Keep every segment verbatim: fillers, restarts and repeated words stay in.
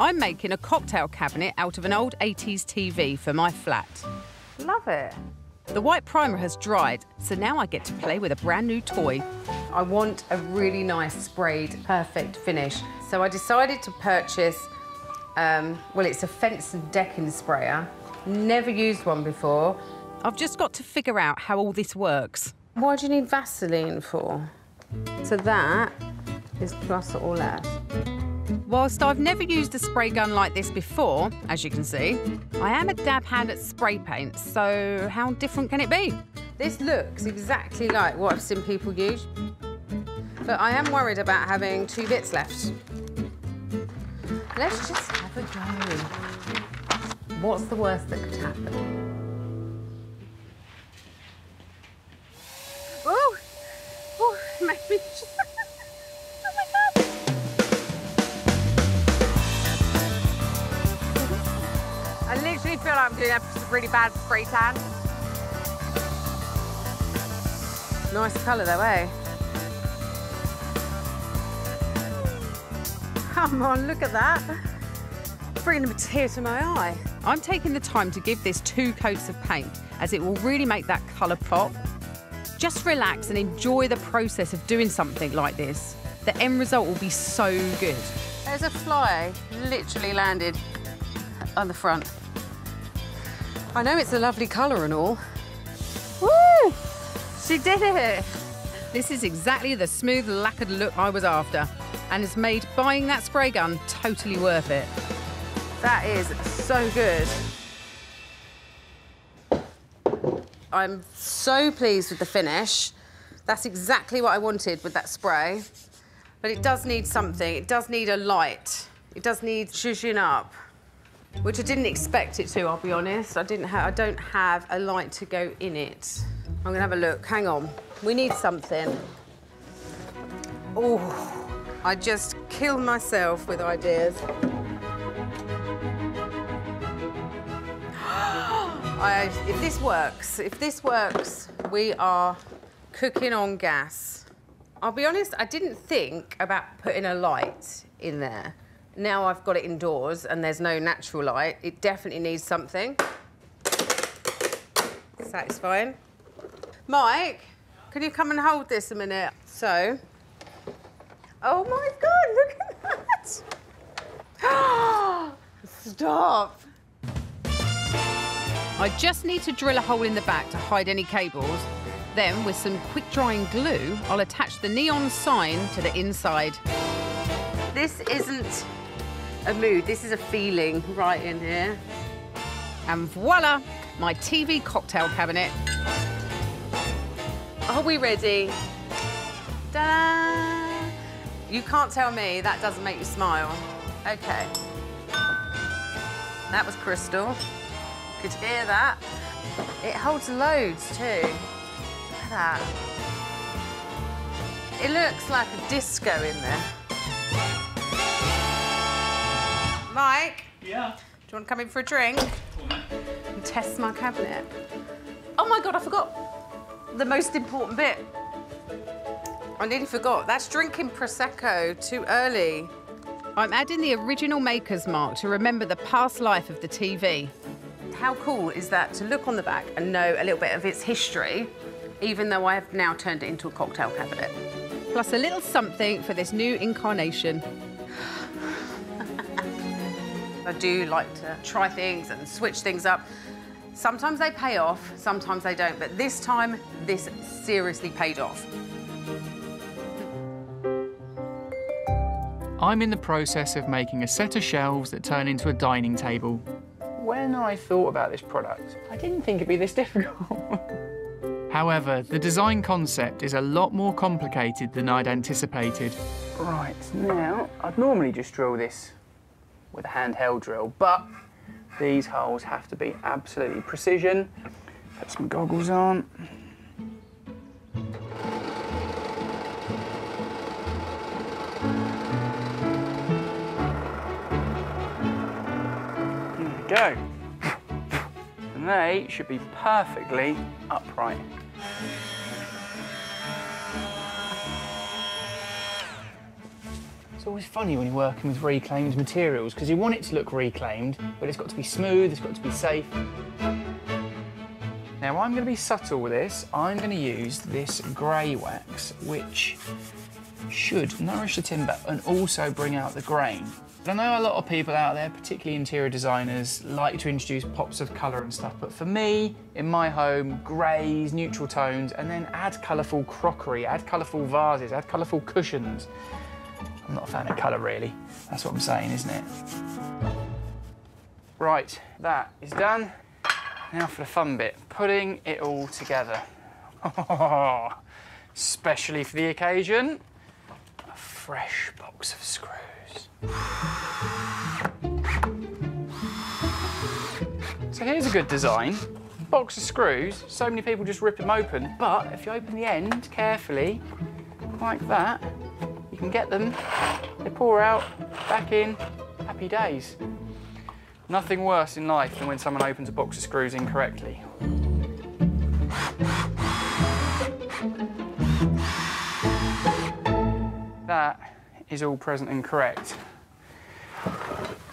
I'm making a cocktail cabinet out of an old eighties T V for my flat. Love it. The white primer has dried, so now I get to play with a brand new toy. I want a really nice sprayed, perfect finish. So I decided to purchase, um, well, it's a fence and decking sprayer. Never used one before. I've just got to figure out how all this works. Why do you need Vaseline for? So that is plus or less. Whilst I've never used a spray gun like this before, as you can see, I am a dab hand at spray paint, so how different can it be? This looks exactly like what I've seen people use, but I am worried about having two bits left. Let's just have a go. What's the worst that could happen? I feel like I'm doing a really bad spray tan. Nice colour though, eh? Come on, look at that. Bringing a tear to my eye. I'm taking the time to give this two coats of paint, as it will really make that colour pop. Just relax and enjoy the process of doing something like this. The end result will be so good. There's a fly literally landed on the front. I know it's a lovely colour and all. Woo! She did it! This is exactly the smooth, lacquered look I was after, and has made buying that spray gun totally worth it. That is so good. I'm so pleased with the finish. That's exactly what I wanted with that spray. But it does need something. It does need a light. It does need zhuzhing up. Which I didn't expect it to, I'll be honest. I didn't ha I don't have a light to go in it. I'm gonna have a look, hang on. We need something. Oh, I just killed myself with ideas. I, if this works, if this works, we are cooking on gas. I'll be honest, I didn't think about putting a light in there. Now I've got it indoors and there's no natural light, it definitely needs something. Satisfying. Mike, can you come and hold this a minute? So, oh my God, look at that! Stop! I just need to drill a hole in the back to hide any cables. Then, with some quick-drying glue, I'll attach the neon sign to the inside. This isn't a mood, this is a feeling right in here. And voila, my T V cocktail cabinet. Are we ready? Ta-da! You can't tell me that doesn't make you smile. Okay. That was crystal. Could you hear that? It holds loads too. Look at that. It looks like a disco in there. Mike? Yeah? Do you want to come in for a drink? And test my cabinet. Oh my God, I forgot the most important bit. I nearly forgot. That's drinking Prosecco too early. I'm adding the original maker's mark to remember the past life of the T V. How cool is that to look on the back and know a little bit of its history, even though I have now turned it into a cocktail cabinet. Plus a little something for this new incarnation. I do like to try things and switch things up. Sometimes they pay off, sometimes they don't, but this time, this seriously paid off. I'm in the process of making a set of shelves that turn into a dining table. When I thought about this product, I didn't think it'd be this difficult. However, the design concept is a lot more complicated than I'd anticipated. Right, now, I'd normally just drill this with a handheld drill, but these holes have to be absolutely precision. Put some goggles on. There we go. And they should be perfectly upright. always funny when you're working with reclaimed materials because you want it to look reclaimed, but it's got to be smooth, it's got to be safe. Now I'm going to be subtle with this. I'm going to use this grey wax, which should nourish the timber and also bring out the grain. But I know a lot of people out there, particularly interior designers, like to introduce pops of colour and stuff, but for me, in my home, greys, neutral tones, and then add colourful crockery, add colourful vases, add colourful cushions. I'm not a fan of colour, really. That's what I'm saying, isn't it? Right, that is done. Now for the fun bit, putting it all together. Oh, especially for the occasion, a fresh box of screws. So here's a good design. Box of screws, so many people just rip them open, but if you open the end carefully, like that, you can get them, they pour out, back in, happy days. Nothing worse in life than when someone opens a box of screws incorrectly. That is all present and correct.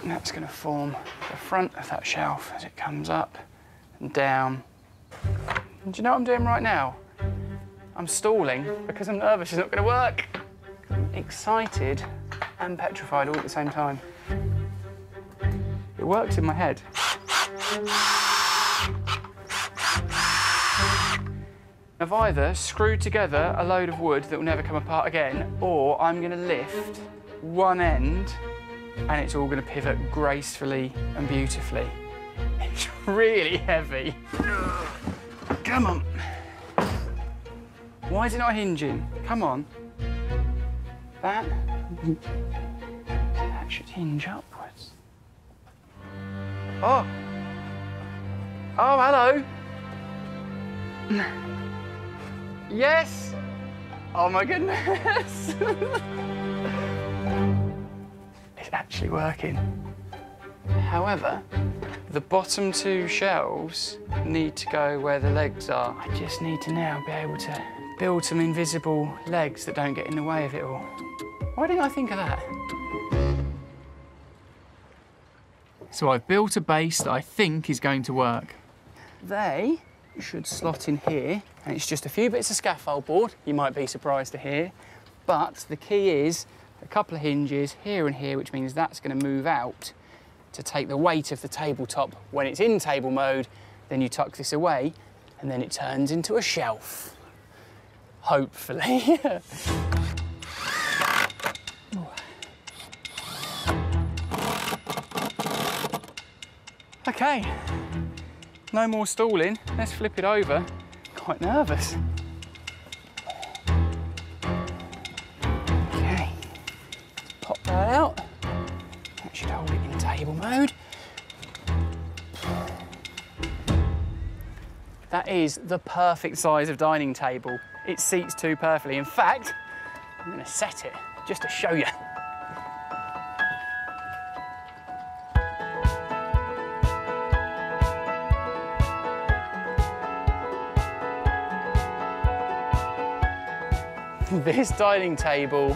And that's going to form the front of that shelf as it comes up and down. And do you know what I'm doing right now? I'm stalling because I'm nervous it's not going to work. Excited and petrified all at the same time. It works in my head. I've either screwed together a load of wood that will never come apart again, or I'm going to lift one end and it's all going to pivot gracefully and beautifully. It's really heavy. Come on. Why is it not hinging? Come on. That, that should hinge upwards. Oh. Oh, hello. Yes. Oh, my goodness. It's actually working. However, the bottom two shelves need to go where the legs are. I just need to now be able to build some invisible legs that don't get in the way of it all. Why didn't I think of that? So I've built a base that I think is going to work. They should slot in here, and it's just a few bits of scaffold board, you might be surprised to hear, but the key is a couple of hinges here and here, which means that's going to move out to take the weight of the tabletop. When it's in table mode, then you tuck this away, and then it turns into a shelf. Hopefully. Okay, no more stalling. Let's flip it over. Quite nervous. Okay, let's pop that out. That should hold it in table mode. That is the perfect size of dining table. It seats two perfectly. In fact, I'm going to set it just to show you. This dining table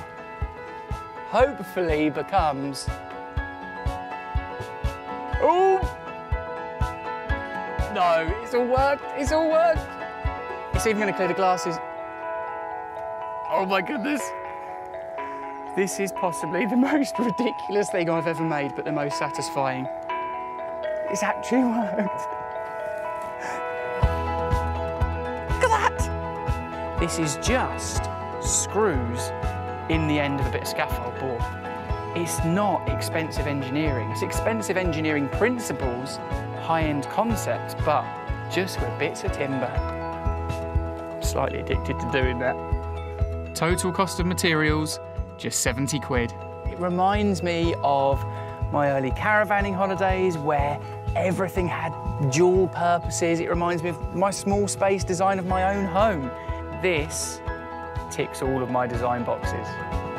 hopefully becomes... Oh! No, it's all worked, it's all worked. It's even going to clear the glasses. Oh my goodness. This is possibly the most ridiculous thing I've ever made, but the most satisfying. It's actually worked. Look at that! This is just screws in the end of a bit of scaffold board. It's not expensive engineering. It's expensive engineering principles, high-end concepts, but just with bits of timber. I'm slightly addicted to doing that. Total cost of materials, just seventy quid. It reminds me of my early caravanning holidays where everything had dual purposes. It reminds me of my small space design of my own home. This ticks all of my design boxes.